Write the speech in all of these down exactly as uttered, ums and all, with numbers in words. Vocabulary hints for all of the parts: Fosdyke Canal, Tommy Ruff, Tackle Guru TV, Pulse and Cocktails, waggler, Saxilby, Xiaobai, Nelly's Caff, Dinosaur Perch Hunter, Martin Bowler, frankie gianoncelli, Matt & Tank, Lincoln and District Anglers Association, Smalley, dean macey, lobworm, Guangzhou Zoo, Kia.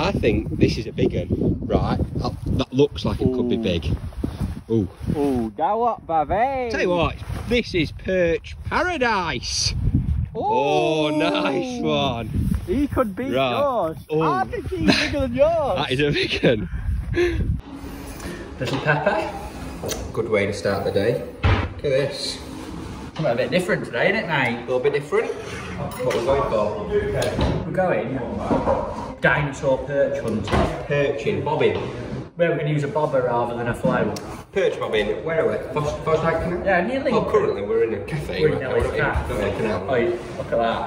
I think this is a big one, right? That, that looks like it Ooh. could be big. Ooh. Ooh, that what, Bavay? Tell you what, this is perch paradise. Ooh. Oh, nice one. He could beat right. yours. Ooh. I think he's bigger than yours. That is a big one. Little Pepe. Good way to start the day. Look at this. Something a bit different today, isn't it, mate? A little bit different. What are we going for? We're going Dinosaur Perch Hunter. Perching, bobbing. Where we're going to use a bobber rather than a flow. Perch bobbing. Where are we? Fosdyke Canal? Yeah, nearly. Oh, currently we're in a cafe. We're in Nelly's Caff. Oh, look at that.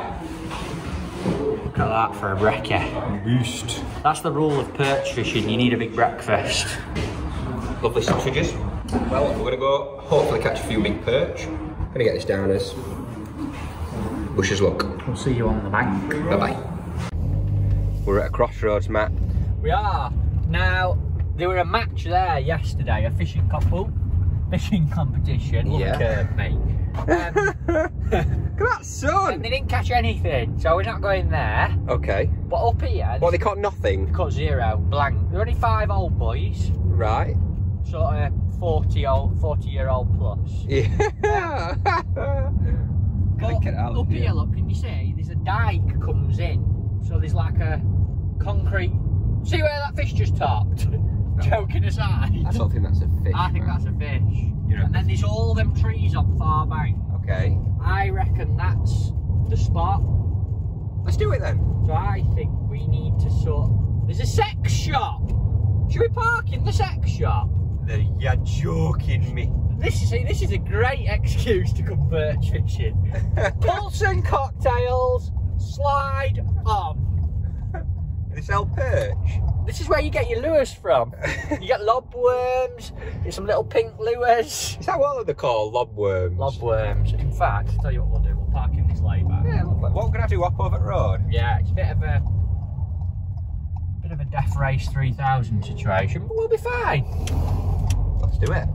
Look at that for a brekkie. Boost. That's the rule of perch fishing. You need a big breakfast. Lovely sausages. Well, we're going to go hopefully catch a few big perch. I'm going to get this down as Bush's luck. We'll see you on the bank. Bye bye. We're at a crossroads, Matt. We are. Now, there were a match there yesterday, a fishing couple, fishing competition. Look yeah. at me. Um, that sun! And they didn't catch anything, so we're not going there. Okay. But up here. Well, they caught nothing. They caught zero, blank. There were only five old boys. Right. Sort of forty old, forty year old plus. Yeah. Um, look, out up here, here, look, can you see? There's a dike comes in, so there's like a concrete. See where that fish just topped? Joking aside. I don't think that's a fish. I think man. that's a fish. You know, and then there's all them trees on the far bank. Okay. I reckon that's the spot. Let's do it then. So I think we need to sort. There's a sex shop. Should we park in the sex shop? No, you're joking me. This is a, this is a great excuse to come perch fishing. Pulse and Cocktails, slide on. They sell perch. This is where you get your lures from. You get lobworms, some little pink lures. Is that what they're called? Lobworms. Lobworms. In fact, I'll tell you what we'll do. We'll park in this layback. Yeah, look like. What can I do up over the road? Yeah, it's a bit of a. Bit of a Death Race three thousand situation, but we'll be fine. Let's do it.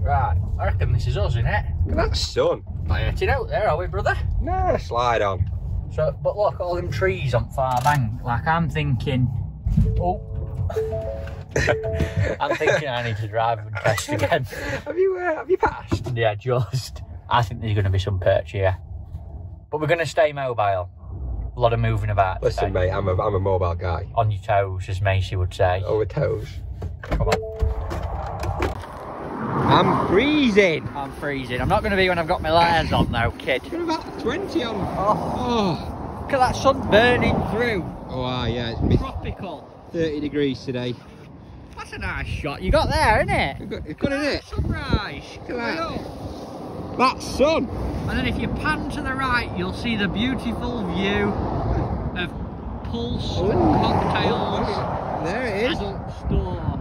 Right, I reckon this is us, innit? Look at that sun. Not hurting out there, are we, brother? Nah, slide on. So, but look, all them trees on far bank. Like, I'm thinking, oh. I'm thinking I need to drive and test again. Have you, uh, have you passed? Yeah, just. I think there's going to be some perch here. But we're going to stay mobile. A lot of moving about. Listen, today. mate, I'm a, I'm a mobile guy. On your toes, as Macy would say. Over toes. Come on. I'm freezing. I'm freezing. I'm not going to be when I've got my layers on, though, kid. I've got about twenty on. Oh. Oh. Look at that sun burning through. Oh, ah, yeah. It's tropical. thirty degrees today. That's a nice shot you got there, isn't it? You've got, you've got, isn't it? Sunrise. Look at that. That sun. And then if you pan to the right, you'll see the beautiful view of Pulse and Cocktails. There it is. Adult store.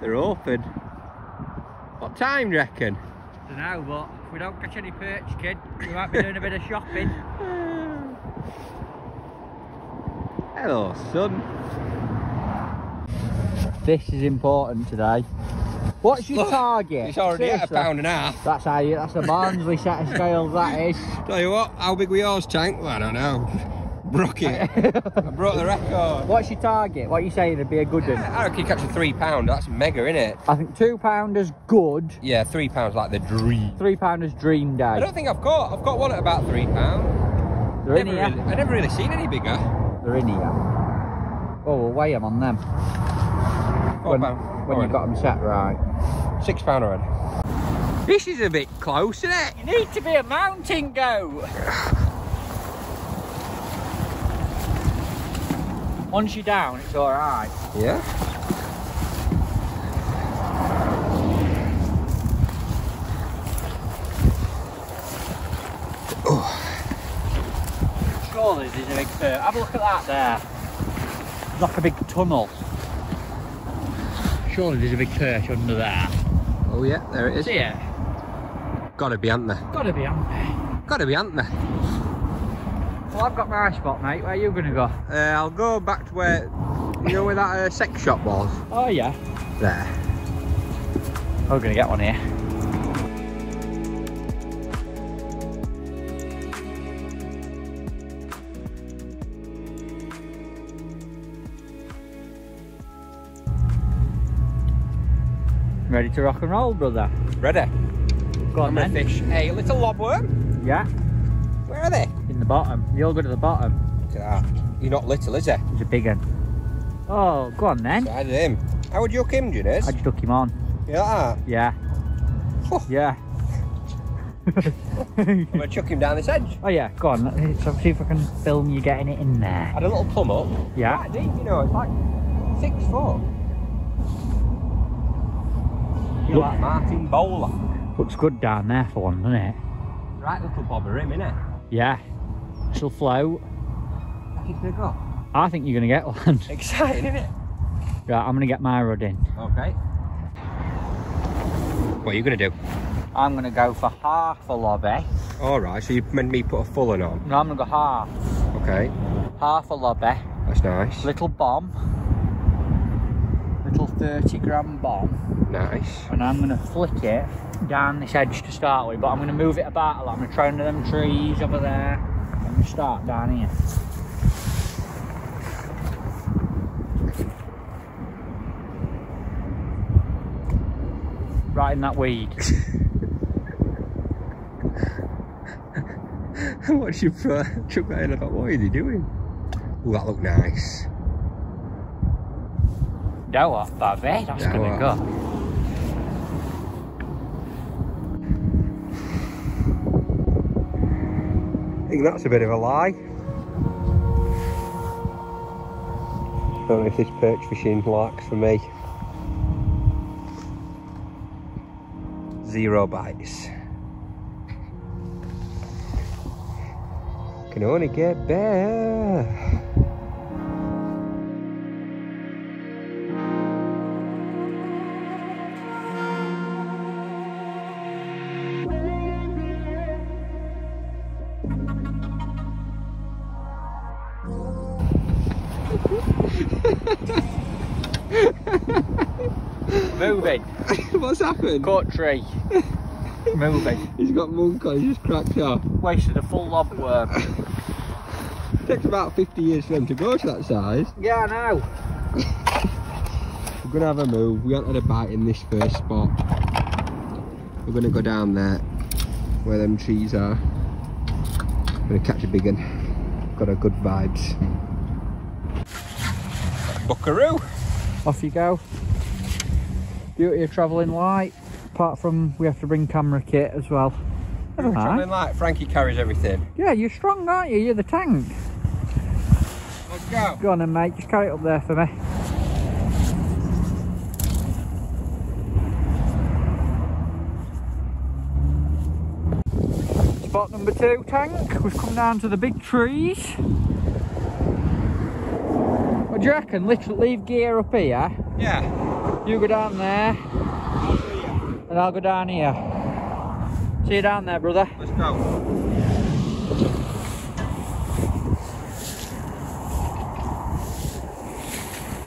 They're open. What time do you reckon? I don't know, but if we don't catch any perch, kid, we might be doing a bit of shopping. Hello, son. This is important today. What's your Look, target? It's already Seriously. at a pound and a half. That's how you, that's a Barnsley set of scales, that is. Tell you what, how big were yours, Tank? Well, I don't know. Broke it. I broke the record. What's your target? What are you saying would be a good one? Yeah, I reckon you catch a three pounder, that's mega, innit? I think two pounders good. Yeah, three pounds like the dream. Three pounders dream day. I don't think I've got, I've got one at about three pounds. They're never in here. Really, I've never really seen any bigger. They're in here. Oh, we'll weigh them on them. When, when you've got them set right. Six pound already. This is a bit close, isn't it? You need to be a mountain goat. Once you're down, it's all right. Yeah. Oh. Surely there's a big bird. Have a look at that there. It's like a big tunnel. Surely there's a big perch under there. Oh yeah, there it is. See it? Gotta be, aren't there? Gotta be, aren't there? Gotta be, aren't there? Well, I've got my spot, mate. Where are you gonna go? Uh, I'll go back to where, you know where that uh, sex shop was? Oh yeah. There. We're gonna get one here. Ready to rock and roll, brother? Ready. Go on, I'm then. Fish a little lobworm. Yeah. Where are they? In the bottom. You'll go to the bottom. Look at that. You're not little, is it? He's a big one. Oh, go on then. I did him. How would you hook him, do you know? I'd hook him on. You like that? Yeah. Oh. Yeah. I'm going to chuck him down this edge. Oh yeah, go on. Let's see if I can film you getting it in there. I had a little plumb up. Yeah. Quite deep, you know, it's like six foot. You like Martin Bowler. Looks good down there for one, doesn't it? Right little bobber rim, innit? Yeah. She'll float. How you gonna go? I think you're gonna get one. Exciting, isn't it? Right, I'm gonna get my rod in. Okay. What are you gonna do? I'm gonna go for half a lobby. Alright, so you made me put a full one on? No, I'm gonna go half. Okay. Half a lobby. That's nice. Little bomb. Little thirty gram bomb. Nice. And I'm gonna flick it down this edge to start with, but I'm gonna move it about a lot. I'm gonna try under them trees over there. I'm gonna start down here. Right in that weed. What's your chuck that in about? What are you doing? Oh, that look nice. Now what, Bobby? That's gonna what? Go. I think that's a bit of a lie. I don't know if this perch fishing likes for me. Zero bites. Can only get better. Moving. What's happened? Caught tree. Moving. He's got monk on, he's just cracked off. Wasted a full lobworm. Takes about fifty years for them to go to that size. Yeah, I know. We're going to have a move. We haven't had a bite in this first spot. We're going to go down there, where them trees are. I'm going to catch a big one. Got a good vibes. Buckaroo. Off you go. Beauty of travelling light. Apart from we have to bring camera kit as well. Right. Travelling light. Frankie carries everything. Yeah, you're strong, aren't you? You're the tank. Let's go. Go on then, mate. Just carry it up there for me. Spot number two, tank. We've come down to the big trees. What do you reckon? Literally leave gear up here. Yeah. You go down there. And I'll go down here. See you down there, brother. Let's go.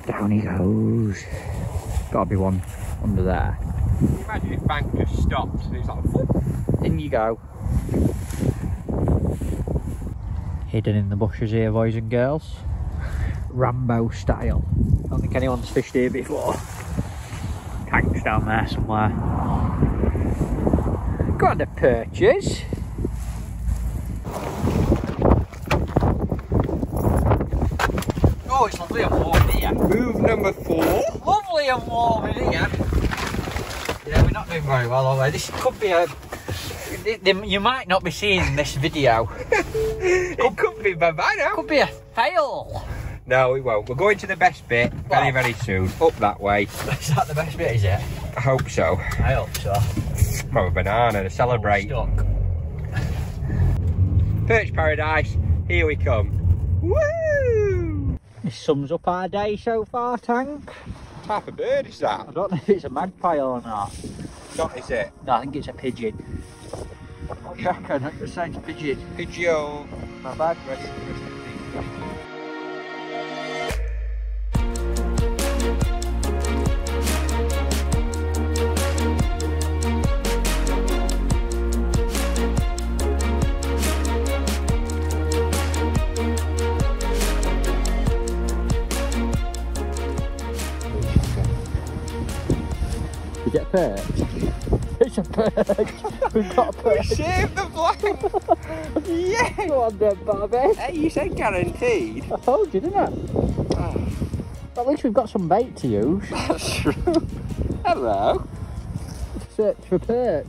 Down he goes. Gotta be one under there. Imagine if Bank just stopped and he's like, whoop. In you go. Hidden in the bushes here, boys and girls. Rambo style. I don't think anyone's fished here before. Tank's down there somewhere. Go on to perches. Oh, it's lovely and warm here. Move number four. Lovely and warm in here. Yeah, we're not doing very well, are we? This could be a... You might not be seeing this video. It could, could be bye-bye now. Could be a fail. No, we won't. We're going to the best bit very, very soon. Up that way. Is that the best bit, is it? I hope so. I hope so. Have a banana to celebrate. Oh, Perch Paradise, here we come. Woo! This sums up our day so far, Tank. What type of bird is that? I don't know if it's a magpie or not. Not, is it? No, I think it's a pigeon. What do you reckon? I just say it's a pigeon. Pigeon. My bad. Rest, rest. we get a perch? It's a perch! We've got a perch! We shaved the flag! Yeah! Go on then, Bobby! Hey, you said guaranteed! I told you, didn't I? Oh. Well, at least we've got some bait to use. That's true! Hello! Search for perch!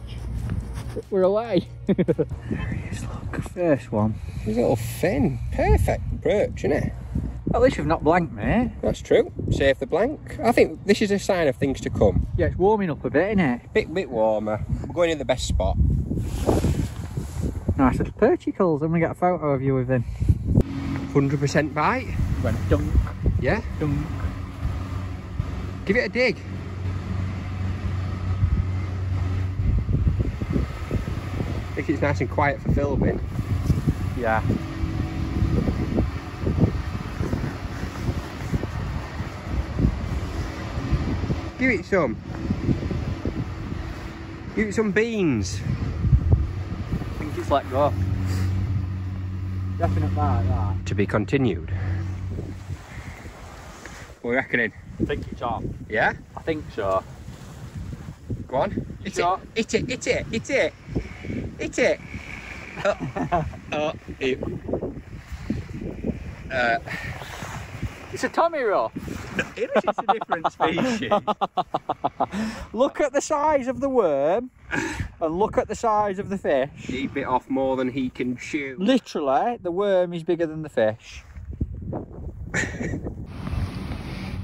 We're away! There he is, look! First one! His little fin! Perfect perch, isn't it? At least you've not blanked, mate. That's true. Save the blank. I think this is a sign of things to come. Yeah, it's warming up a bit, isn't it? Bit, bit warmer. We're going in the best spot. Nice little perchicles. I'm going to get a photo of you with them. one hundred percent bite. Went dunk. Yeah? Dunk. Give it a dig. I think it's nice and quiet for filming. Yeah. Give it some. Give it some beans. I think it's let go. Definite bite, that. To be continued. What are you reckoning? I think it's on. Yeah? I think so. Go on. It's it. It's it. It's it. It's it. It's it. Oh. Oh. It. Uh. It's a Tommy Ruff. It is, it's a different species. Look at the size of the worm and look at the size of the fish. He bit off more than he can chew. Literally, the worm is bigger than the fish.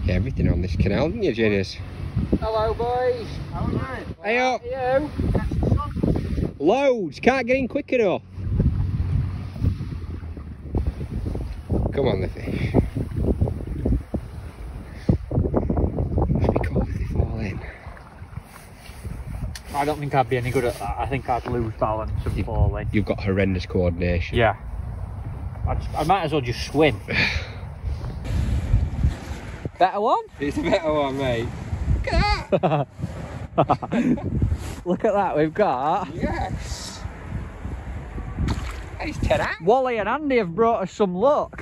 Yeah, everything on this canal, didn't you, Juniors? Hello, boys. How are you? Hey up. How are you? Loads. Can't get in quick enough. Come on, the fish. I don't think I'd be any good at that. I think I'd lose balance and fall in. You've got horrendous coordination. Yeah. I, just, I might as well just swim. Better one? It's a better one, mate. Look at that! Look at that, we've got... Yes! That is ten out. Wally and Andy have brought us some luck.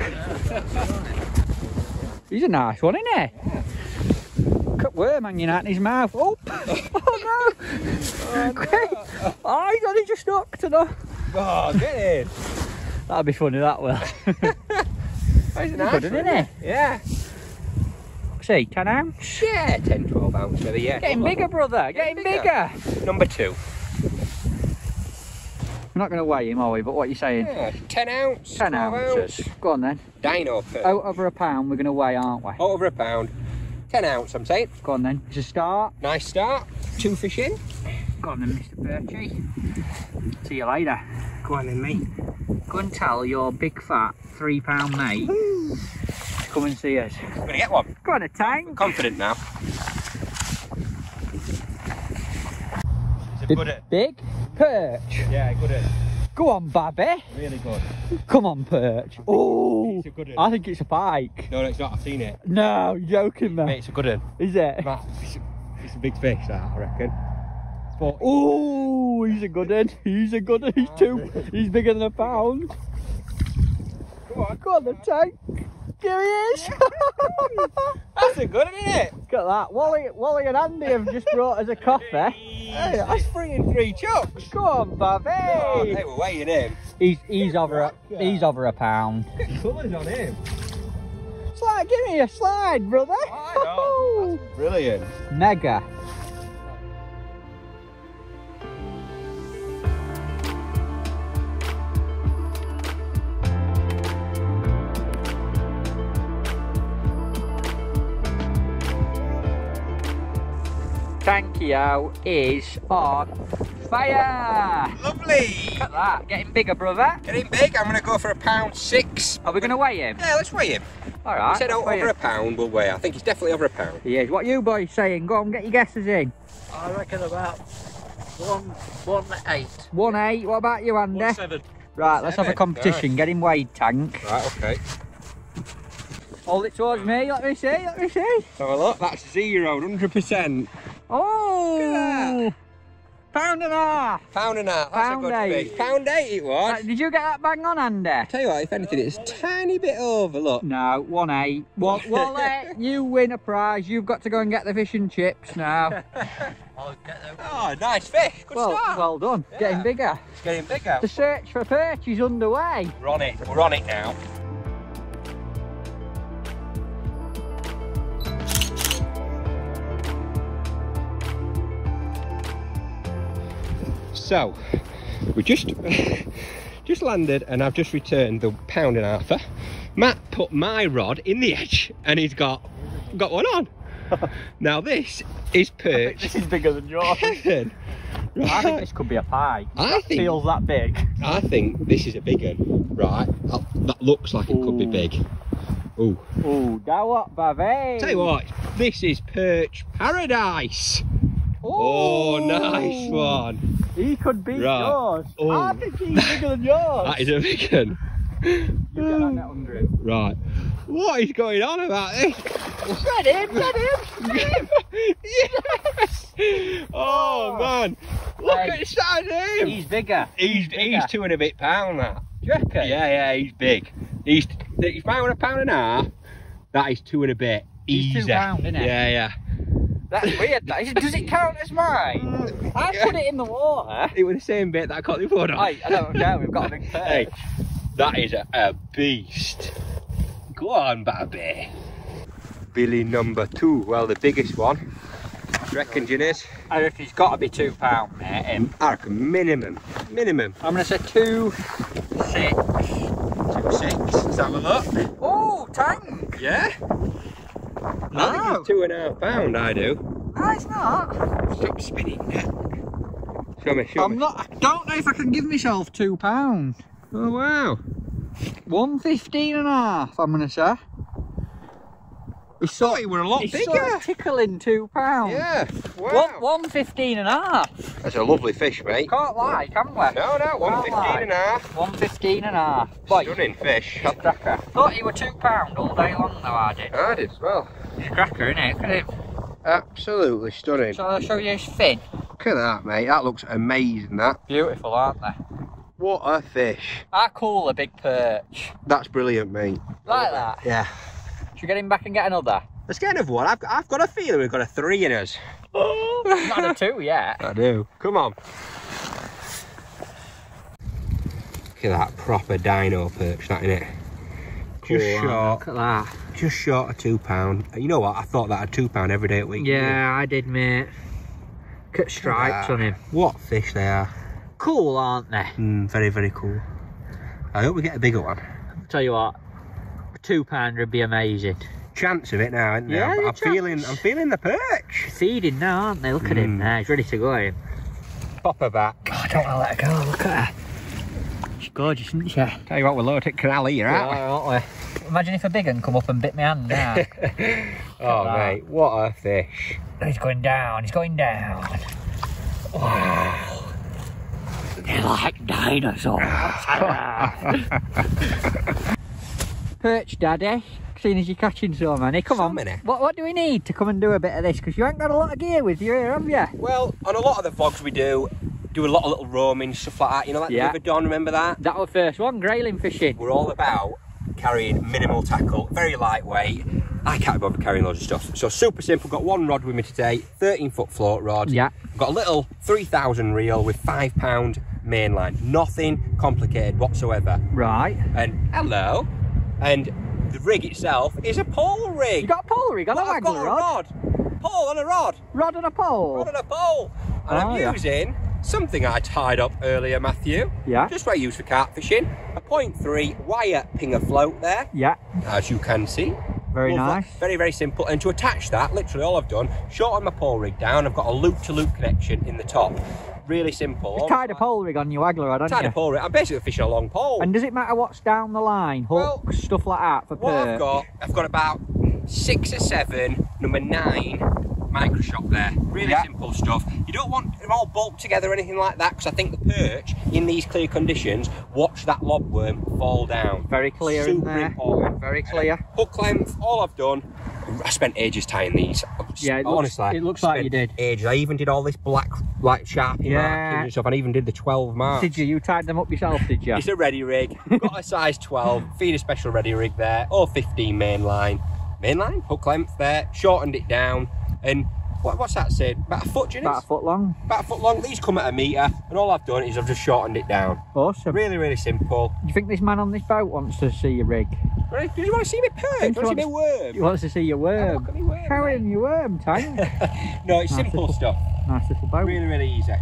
He's a nice one, isn't he? Yeah. Worm hanging out in his mouth. Oh, oh no! Oh, no. Oh, he's only just knocked enough. Oh, get in! That'll be funny, that will. That's nice, good, isn't it? Yeah. See, ten ounce? Yeah, ten, twelve ounce maybe, yeah. Getting bigger, brother, getting bigger. bigger! Number two. We're not going to weigh him, are we? But what are you saying? Yeah, ten ounce. ten ounces. Go on then. Dino perch. Out over a pound, we're going to weigh, aren't we? Out over a pound. ten ounce, I'm saying. Go on then, it's a start. Nice start, two fish in. Go on then, Mister Perchy. See you later. Go on then, mate. Go and tell your big fat three pound mate to come and see us. I'm gonna get one. Go on a tank. I'm confident now. It's a good at big perch. Yeah, good at. Go on, Babby. Really good. Come on, perch. Oh, I think it's a pike. No, no, it's not. I've seen it. No, you're joking, man. Mate, it's a good one. Is it? Matt, it's, a, it's a big fish, that, I reckon. Oh, he's a good one. He's a good one. He's two. He's bigger than a pound. Go on, go on the tank. Here he is. That's a good one, isn't it? Look at that. Wally, Wally and Andy have just brought us a coffee. Hey, that's three and three chucks. Go on, Bobby. Oh, they were weighing him. He's he's over a he's over a pound. Look at colours on him. Slide, give me a slide, brother. Oh, that's brilliant. Mega. Tankio is on fire! Lovely! Look at that, getting bigger, brother. Getting big, I'm going to go for a pound six. Are we going to weigh him? Yeah, let's weigh him. Alright. I said over him. a pound, we'll weigh. I think he's definitely over a pound. He is. What are you boys saying? Go on, get your guesses in. I reckon about one, one eight. One eight, what about you, Andy? One seven. Right, one let's seven. have a competition. Nice. Get him weighed, Tank. Right, okay. Hold it towards me, let me see, let me see. Have a look, that's zero, one hundred percent. Oh! Pound and a half. Pound and a half. That's pound a good eight. Fee. Pound eight it was. Uh, did you get that bang on, Andy? Tell you what, if anything, it's a tiny bit over, look. No, one eight. Well, well uh, you win a prize. You've got to go and get the fish and chips now. I'll get them. Oh, nice fish. Good well, start. Well done. Yeah. Getting bigger. It's getting bigger. The search for perch is underway. We're on it. We're on it now. So, we just just landed and I've just returned the pound and half. Matt put my rod in the edge and he's got got one on. Now this is perch. This is bigger than yours. Right. I think this could be a pie. I that think, feels that big. I think this is a big one. Right, that, that looks like it Ooh. Could be big. Ooh. Ooh, that what, babe? Tell you what, this is perch paradise. Oh, nice one. He could beat right. yours. Oh. I think he's bigger than yours. That is a big one. You get that net under him. Right. What is going on about this? Get him, get him, get him. Yes. Yes. Oh, oh man. Look hey. At the size of him. He's bigger. He's, he's, bigger. He's two and a bit pound that. Do you reckon? Yeah, yeah, he's big. He's, if I were a pound and a half, that is two and a bit. He's easy. Two pound, isn't it? Yeah, yeah. That's weird. That. Does it count as mine? I put it in the water. It was the same bit that I caught the wood on. Hey, I don't know. We've got a big perch. Hey, that is a, a beast. Go on, Babby. Billy number two. Well, the biggest one. Reckon you is? I reckon he's got to be two pound, mate. Him. I reckon minimum. Minimum. I'm gonna say two six. Two six. Let's have a look. Oh, tank. Yeah. I think it's two and a half pound, I do. No, it's not. Stop spinning. Show me, show I'm me. Not, I don't know if I can give myself two pounds. Oh, wow. one fifteen and a half, I'm going to say. He thought he were a lot bigger. Sort of tickling two pounds. Yeah, wow. one fifteen and a half. That's a lovely fish, mate. Can't lie, can we? No, no, one fifteen and a half. one fifteen and a half. Stunning fish. He's a cracker. Thought he were two pound all day long though, I did. I did as well. He's a cracker, innit? Look at him. Absolutely stunning. Shall I show you his fin? Look at that, mate. That looks amazing, that. Beautiful, aren't they? What a fish. I call a big perch. That's brilliant, mate. Like that? Yeah. Should we get him back and get another? Let's get another one. I've, I've got a feeling we've got a three in us. Not a two yet. I do. Come on. Look at that proper dino perch, that innit? Cool. Just short. Look at that. Just short of two pound. You know what? I thought that had two pound every day at week. Yeah, I did, mate. Cut stripes on him. What fish they are. Cool, aren't they? Mm, very, very cool. I hope we get a bigger one. I'll tell you what. Two pounder would be amazing. Chance of it now, isn't there? Yeah, I'm, I'm feeling I'm feeling the perch. Feeding now, aren't they? Look at mm. him there, he's ready to go in. Pop her back. God, I don't want to let her go, look at her. She's gorgeous, isn't she? Tell you what, we're loaded at Canal here, aren't we? Aren't we? Imagine if a big one come up and bit my hand now. Oh mate, what a fish. He's going down, he's going down. Oh. They're like dinosaurs. Perch daddy, seeing as you're catching so many, come so on. Many. What, what do we need to come and do a bit of this? Because you ain't got a lot of gear with you here, have you? Well, on a lot of the vlogs we do, do a lot of little roaming, stuff like that. You know, like yeah. the River Don, remember that? That was the first one, grayling fishing. We're all about carrying minimal tackle, very lightweight. I can't bother carrying loads of stuff. So super simple, got one rod with me today, thirteen foot float rod. Yeah. Got a little three thousand reel with five pound main line. Nothing complicated whatsoever. Right. And hello. And the rig itself is a pole rig. You got a pole rig on well, a I've got a rod. rod. Pole on a rod. Rod on a pole. Rod on a pole. And oh, I'm yeah. using something I tied up earlier, Matthew. Yeah. Just what I use for carp fishing. A point three wire pinger float there. Yeah. As you can see. Very Love nice. That. Very, very simple. And to attach that, literally all I've done, shortened my pole rig down. I've got a loop-to-loop connection in the top. Really simple. You tied a pole rig on your waggler rod, haven't you? Tied a pole rig. I'm basically fishing a long pole. And does it matter what's down the line? Hooks, well, stuff like that for what perch? I've got, I've got about six or seven, number nine micro shop there. Really yeah. simple stuff. You don't want them all bulked together or anything like that because I think the perch, in these clear conditions, watch that lobworm fall down. Very clear Super in there. Important. Very clear. Hook length, all I've done. I spent ages tying these. Yeah, it honestly, looks, it looks like you did. Ages. I even did all this black, like sharpie yeah. markings and stuff. I even did the twelve marks. Did you? You tied them up yourself, did you? It's a ready rig. Got a size twelve. Feed a special ready rig there, or fifteen mainline. Mainline hook length there. Shortened it down, and what, what's that said? About a foot, do you know? About a foot long. About a foot long. These come at a metre, and all I've done is I've just shortened it down. Awesome. Really, really simple. Do you think this man on this boat wants to see your rig? Does he want to see me perch? Does he want to see me worm? He wants to see your worm. Oh, worm Carrying your worm, Tank. No, it's nice simple little, stuff. Nice little boat. Really, really easy.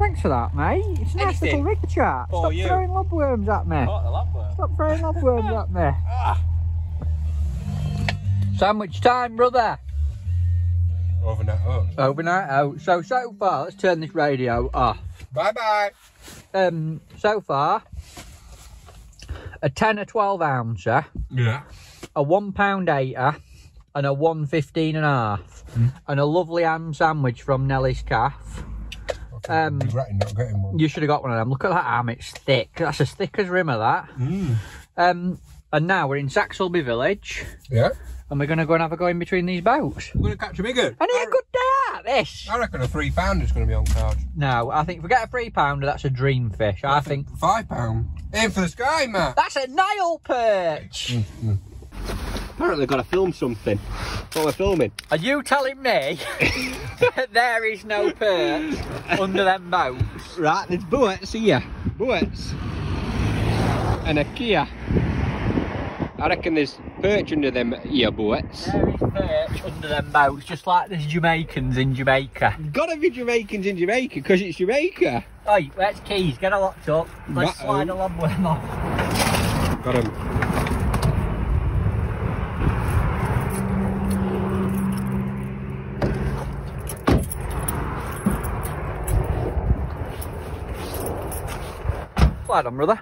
Thanks for that, mate. It's a nice Anything little rig chat. Stop you. throwing lobworms at me. Oh, the lobworm. Stop throwing lobworms at me. Ah. Sandwich time, brother. Overnight out. Overnight out. So, so far, let's turn this radio off. Bye-bye. Um, so far, a ten or twelve ouncer, yeah, a one pound eighter, and a one fifteen and a half, mm. and a lovely ham sandwich from Nelly's Caff. Um, regretting not getting one. You should have got one of them. Look at that ham, it's thick. That's as thick as rim of that. Mm. Um, and now we're in Saxilby village. Yeah. And we're going to go and have a go in between these boats. We're going to catch a bigger. And it's a good day out, this. I reckon a three pounder is going to be on cards. No, I think if we get a three pounder, that's a dream fish. I, I think, think five pound. In for the sky, Matt. That's a Nile perch. Mm-hmm. Apparently, I've got to film something. What we're filming? Are you telling me that there is no perch under them boats? Right, there's bullets here, bullets, and a Kia. I reckon there's perch under them here boats. There is perch under them boats, just like there's Jamaicans in Jamaica. There's gotta be Jamaicans in Jamaica, because it's Jamaica. Oi, where's Keys? Get her locked up. Let's that slide a lobworm off. Got him. Slide on, brother.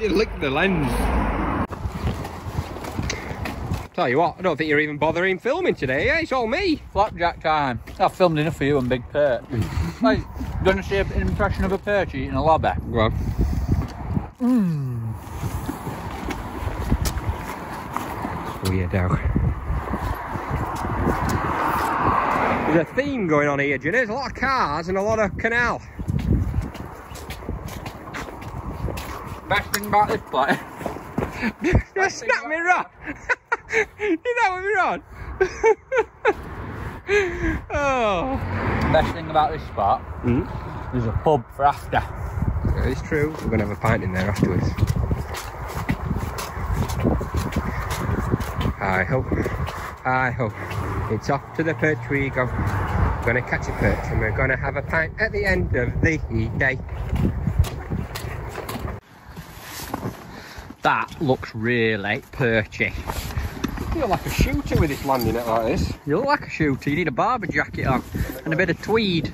You licked the lens. Tell you what, I don't think you're even bothering filming today, yeah? It's all me. Flapjack time. I've filmed enough for you and Big Perch. Hey, you want to see an impression of a perch eating a lobber? Go on. Mmm. It's weird now. There's a theme going on here, do you know? There's a lot of cars and a lot of canal. Best thing about this play. Snap me rod! You know what me rod? Oh. Best thing about this spot, mm? There's a pub for after. Yeah, it's true. We're gonna have a pint in there afterwards. I hope, I hope it's off to the perch we go. We're gonna catch a perch and we're gonna have a pint at the end of the day. That looks really perchy. You look like a shooter with this landing net like this. You look like a shooter. You need a barber jacket on and a bit of tweed.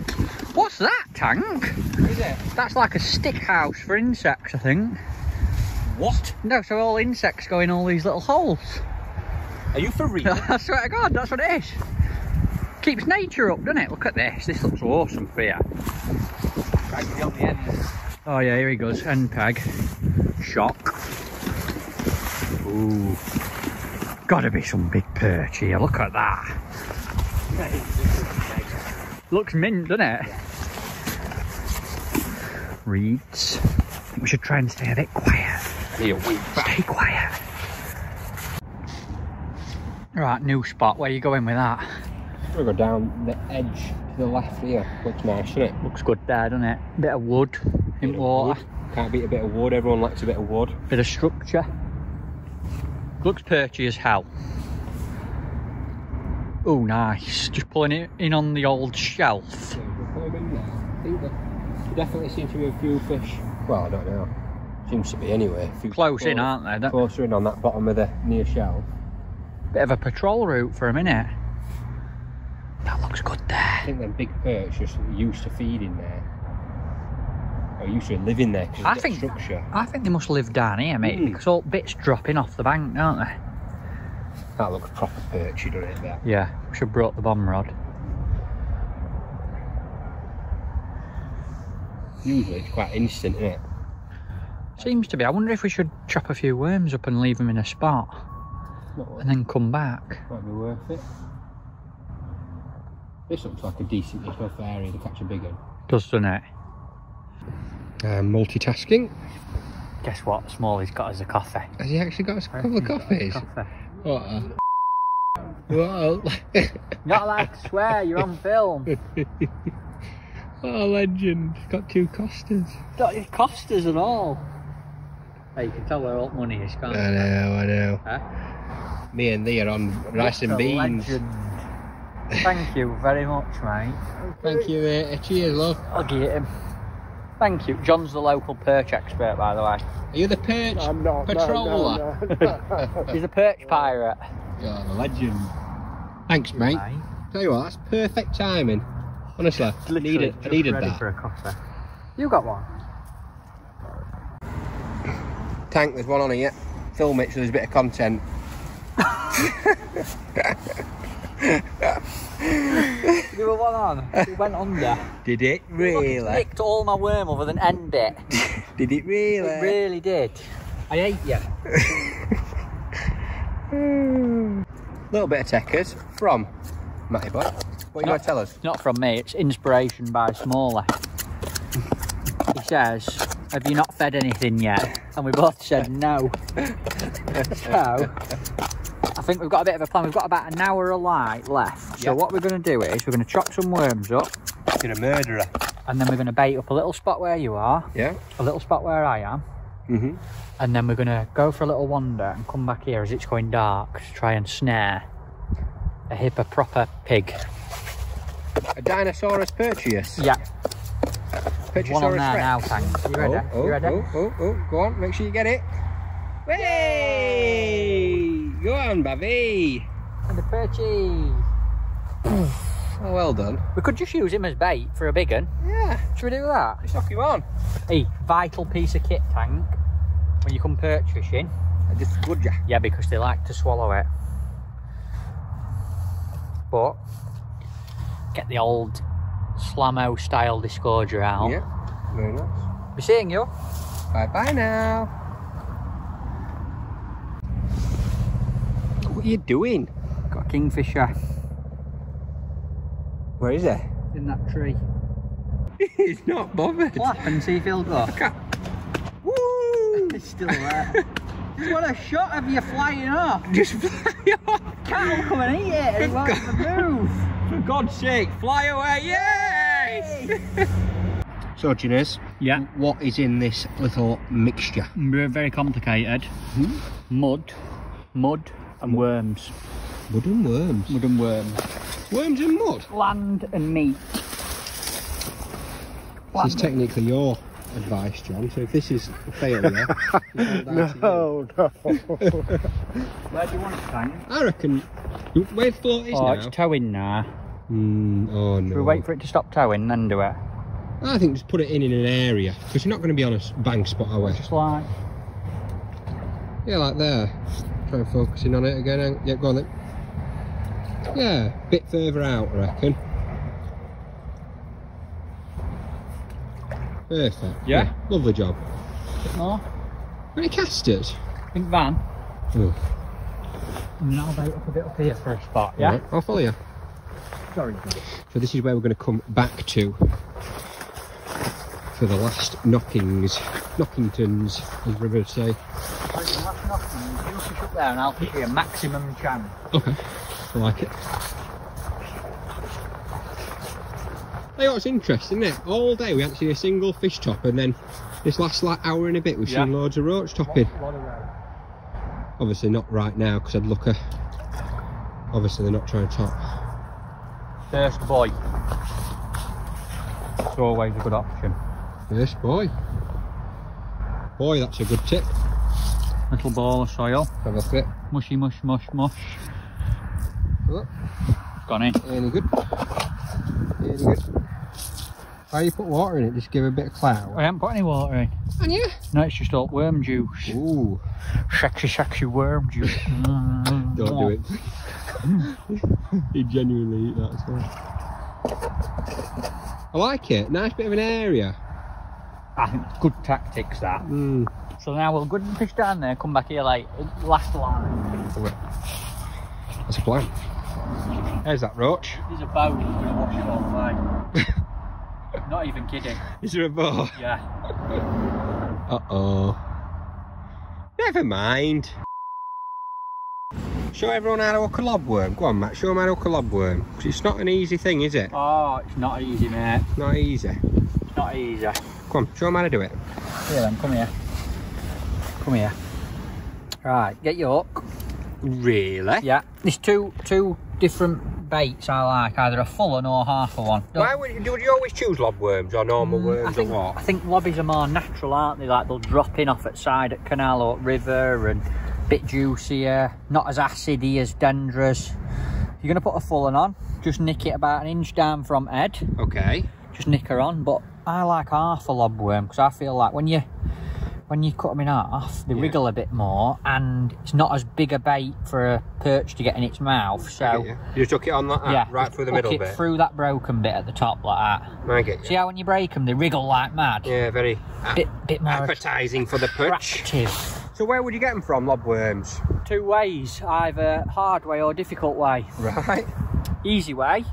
What's that, Tank? Is it? That's like a stick house for insects, I think. What? No, so all insects go in all these little holes. Are you for real? I swear to God, that's what it is. Keeps nature up, doesn't it? Look at this. This looks awesome for you. Oh yeah, here he goes. End peg. Shock. Ooh, gotta be some big perch here, look at that. Looks mint, doesn't it? Yeah. Reeds. We should try and stay a bit quiet. Yeah, stay quiet. Right, new spot, where are you going with that? We'll go down the edge to the left here. Looks nice, doesn't it? Looks good there, doesn't it? Bit of wood, bit in water. Wood. Can't beat a bit of wood, everyone likes a bit of wood. Bit of structure. Looks perchy as hell. Oh, nice. Just pulling it in on the old shelf. Yeah, we'll put in there. I think there definitely seems to be a few fish. Well, I don't know. Seems to be anyway. A few close in, aren't they? That... Closer in on that bottom of the near shelf. Bit of a patrol route for a minute. That looks good there. I think them big perch just used to feeding there. Or used to living there because of the structure. I think they must live down here, mate, mm. because all bits dropping off the bank, don't they? That looks proper perchy, doesn't it? There? Yeah, we should have brought the bomb rod. Usually it's quite instant, isn't it? Seems to be. I wonder if we should chop a few worms up and leave them in a spot. and then come back. Might be worth it. This looks like a decent little area to catch a big one. Does, doesn't it? Uh, multitasking. Guess what? Smalley's got us a coffee. Has he actually got us a couple of coffees? Coffee. What a... what a... Not allowed to swear, you're on film. What a legend. Got two Costas. Got his Costas and all. Hey, you can tell where all money is, can't you? I know, I know. Huh? Me and thee are on rice and beans. Legend. Thank you very much, mate. Thank you, mate. Cheers, love. I'll get him. Thank you. John's the local perch expert, by the way. Are you the perch I'm not, patroller? No, no, no. He's a perch pirate. You're a legend. Thanks, mate. mate. Tell you what, that's perfect timing. Honestly, I needed, I needed ready that. For a coffee. You got one? Tank, there's one on here. Film it so there's a bit of content. There were one on. It went under. Did it really? It picked all my worm other than end bit. Did it really? It really did. I hate you. Little bit of techers from Matty Boy. What are you going to tell us? It's not from me, it's inspiration by Smalley. He says, have you not fed anything yet? And we both said no. So, I think we've got a bit of a plan. We've got about an hour of light left. Yep. So what we're going to do is we're going to chop some worms up. You're a murderer. And then we're going to bait up a little spot where you are. Yeah. A little spot where I am. Mm-hmm. And then we're going to go for a little wander and come back here as it's going dark to try and snare a hipper proper pig. A Dinosaurus percheus? Yeah. Perchesaurus. One on there Rex. Now, thanks. You ready? Oh, oh, you ready? Oh, oh, oh, go on, make sure you get it. Hey! Go on, Bobby! And the perchie. Oh, well done. We could just use him as bait for a big one. Yeah. Should we do that? Let's knock him on. Hey, vital piece of kit, Tank. When you come perch fishing. Just good, yeah. Yeah, because they like to swallow it. But... get the old Slamo style disgorger out. Yep, very nice. Be seeing you. Bye bye now. What are you doing? Got a kingfisher. Where is it? In that tree. He's not bothered. Flap and see if he'll go. Woo! It's still there. Just want a shot of you flying off. Just fly off. Cat'll come and eat it. It wants to move. For God's sake, fly away, yes! So, Ginez, yeah. What is in this little mixture? Very complicated. Hmm? Mud, mud and mud. worms. Mud and worms? Mud and worms. Worms and mud? Land and meat. Land. This is technically your advice, John, so if this is a failure... no, no. Where do you want it, Tank? I reckon... Where the float is oh, now? Oh, it's towing now. Mm, oh, no. Should we wait for it to stop towing, then do it? I think just put it in in an area, because you're not going to be on a bank spot, are we? Just like... Yeah, like there. Try and focus in on it again. Yeah, go on then. Yeah, a bit further out, I reckon. Perfect. Yeah? Yeah, lovely job. Bit more. Any casters? I think Van. Ooh. And then I'll bait up a bit up here for a spot, yeah? Right, I'll follow you. Sorry. So this is where we're going to come back to for the last knockings, knockingtons, as we would say. For the last knockings, you'll fish up there and I'll give you a maximum chance. Okay, I like it. Hey, what's interesting, isn't it? All day we haven't seen a single fish top, and then this last like hour and a bit we've yeah. seen loads of roach topping. Obviously not right now because I'd look a. Obviously they're not trying to top. First boy. It's always a good option. First boy. Boy, that's a good tip. Little ball of soil. Have a look at it. Mushy, mush, mush, mush. Oh. Gone in. Any good? Any good? How you put water in it? Just give it a bit of clout. I haven't put any water in. And you? No, it's just all worm juice. Ooh. Sexy, sexy worm juice. Don't do it. He genuinely eat that as well. I like it. Nice bit of an area. I think it's good tactics, that. Mm. So now we'll go and fish down there, come back here like last line. That's a plan. There's that roach. There's a boat, it's going to wash it all away. Not even kidding. Is there a boat? Yeah. Uh-oh. Never mind. Show everyone how to hook a lobworm. Go on, Matt, show them how to hook a lobworm. Because it's not an easy thing, is it? Oh, it's not easy, mate. Not easy. It's not easy. Come on, show them how to do it. Here then, come here. Come here. Right, get your hook. Really? Yeah. There's two two different baits I like, either a full one or half a one. Don't... Why would you, do you always choose lobworms or normal mm, worms I think, or what? I think lobbies are more natural, aren't they? Like they'll drop in off at side at canal or river and a bit juicier, not as acidy as dendras. You're gonna put a full one on, just nick it about an inch down from head. Okay. Just nick her on, but I like half a lobworm because I feel like when you when you cut them in half, they yeah. wriggle a bit more, and it's not as big a bait for a perch to get in its mouth, so... You. you took it on like that, yeah, right through the middle it bit? through that broken bit at the top like that. I get you. See how when you break them, they wriggle like mad? Yeah, very bit, bit more appetising for the perch. So where would you get them from, lobworms? Two ways, either hard way or difficult way. Right. Easy way.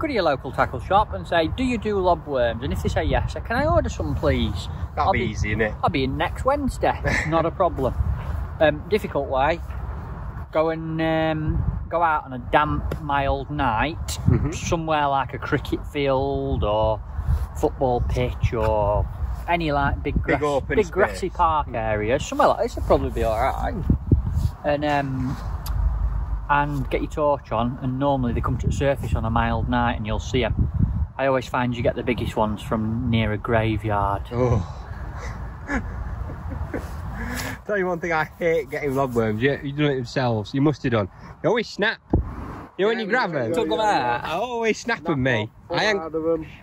Go to your local tackle shop and say, do you do lobworms? And if they say yes, say, can I order some please? That'll be, be easy, innit? I'll be in next Wednesday, not a problem. Um, difficult way, go and um, go out on a damp, mild night, mm-hmm. somewhere like a cricket field or football pitch or any like big, grass, big, open big grassy park mm-hmm. area, somewhere like this would probably be all right. And um, and get your torch on, and normally they come to the surface on a mild night and you'll see them. I always find you get the biggest ones from near a graveyard. Oh. Tell you one thing, I hate getting lobworms. You, you do it yourselves, you must have done. They always snap. You know when yeah, you grab them, them out, I always snap them, me. I ain't,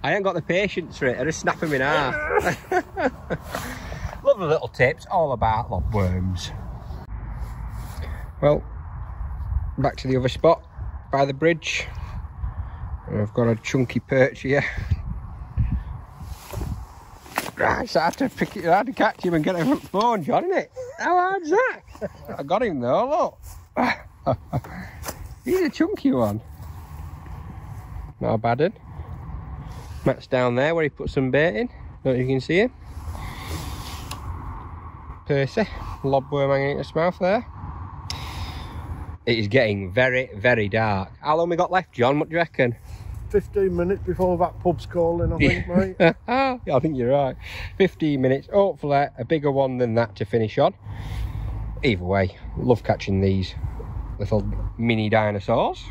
I ain't got the patience for it, I just snap them in half. Lovely little tips all about lobworms. Well, back to the other spot by the bridge. I've got a chunky perch here. Right, it's hard to pick it, hard to catch him and get him on the phone, John, isn't it? How hard's that? I got him though, look. He's a chunky one. Not bad one. Matt's down there where he put some bait in. Don't know if you can see him. Percy, lobworm hanging in his mouth there. It is getting very, very dark. How long we got left, John? What do you reckon? fifteen minutes before that pub's calling, I think, mate. Yeah, I think you're right. fifteen minutes, hopefully a bigger one than that to finish on. Either way, love catching these little mini dinosaurs.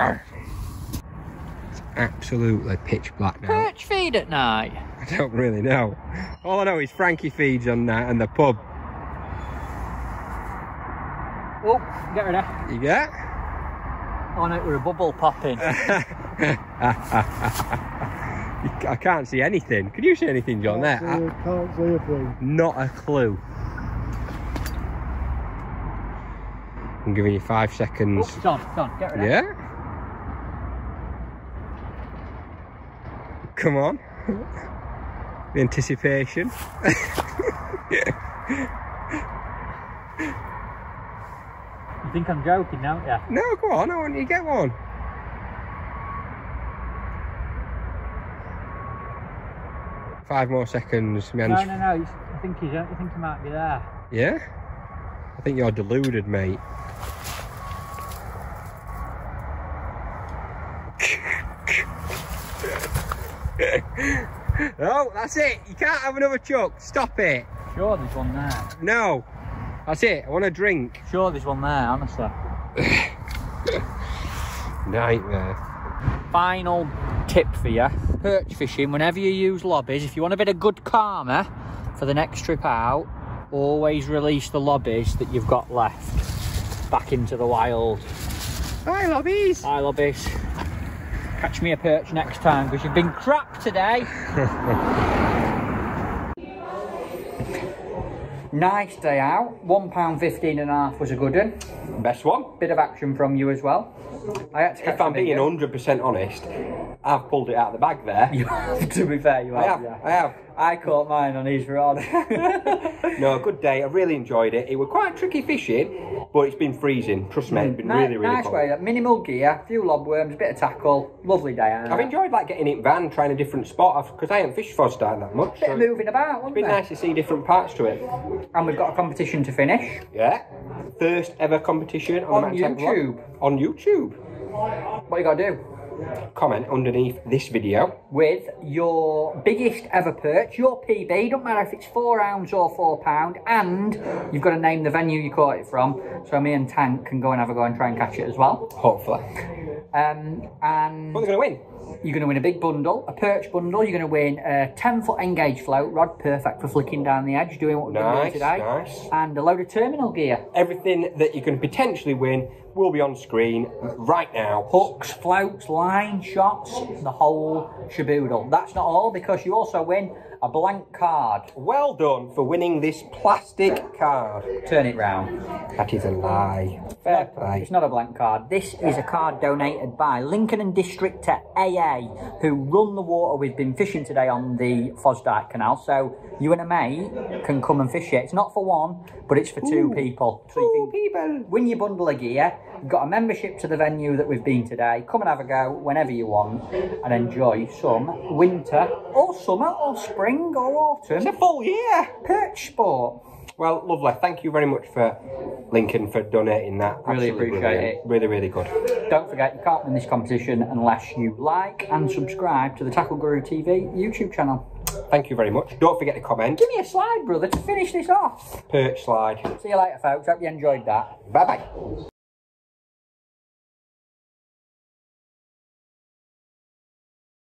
It's absolutely pitch black now. Perch feed at night? I don't really know. All I know is Frankie feeds on that and the pub. Oh, get rid of that. You get? Oh no, we're a bubble popping. I can't see anything. Can you see anything, John? Can't there? See, I can't see a thing. Not a clue. I'm giving you five seconds. Oh, John, John, get rid of that. Yeah? Come on. The anticipation. Yeah. You think I'm joking, don't you? No, come on, I want you to get one. Five more seconds. No, no, no, I think, he's, I think he might be there. Yeah? I think you're deluded, mate. No, that's it. You can't have another chuck. Stop it. Sure, there's one there. No. That's it, I want a drink. Sure, there's one there, honestly. Nightmare. Final tip for you. Perch fishing, whenever you use lobbies, if you want a bit of good karma for the next trip out, always release the lobbies that you've got left back into the wild. Hi, lobbies. Hi, lobbies. Catch me a perch next time, because you've been crap today. Nice day out, one pound fifteen and a half was a good one. Best one. Bit of action from you as well. I had to catch if I'm being one hundred percent honest, I've pulled it out of the bag there. You have, to be fair, you have. I have, yeah. I have. I caught mine on his rod. No, good day. I really enjoyed it. It was quite tricky fishing, but it's been freezing. Trust me, it's been nice, really, really nice cold. Way. Minimal gear, a few lobworms, a bit of tackle. Lovely day. I've enjoyed like getting in van, trying a different spot because I haven't fished Fosdyke that much. A bit so of moving about. It's been there? Nice to see different parts to it. And we've got a competition to finish. Yeah, first ever competition on, on YouTube. On YouTube. What you gotta do? Comment underneath this video with your biggest ever perch, your P B, don't matter if it's four ounce or four pound, and you've got to name the venue you caught it from so me and Tank can go and have a go and try and catch it as well, hopefully. Um, and what are they going to win? You're going to win a big bundle, a perch bundle. You're going to win a ten foot engage float rod, perfect for flicking down the edge, doing what we're nice, doing today. Nice. And a load of terminal gear. Everything that you can potentially win will be on screen right now. Hooks, floats, line, shots, the whole shaboodle. That's not all, because you also win a blank card. Well done for winning this plastic card. Turn it round. That is a lie. Fair play. It's not a blank card. This is a card donated by Lincoln and District A A, who run the water we've been fishing today on the Fosdyke Canal. So you and a mate can come and fish it. It's not for one, but it's for two Ooh, people. So two you can people. Win your bundle of gear. You've got a membership to the venue that we've been today. Come and have a go whenever you want and enjoy some winter or summer or spring or autumn. It's a full year. Perch sport. Well, lovely. Thank you very much for Lincoln for donating that. Really Absolutely appreciate brilliant. It. Really, really good. Don't forget, you can't win this competition unless you like and subscribe to the Tackle Guru T V YouTube channel. Thank you very much. Don't forget to comment. Give me a slide, brother, to finish this off. Perch slide. See you later, folks. Hope you enjoyed that. Bye-bye.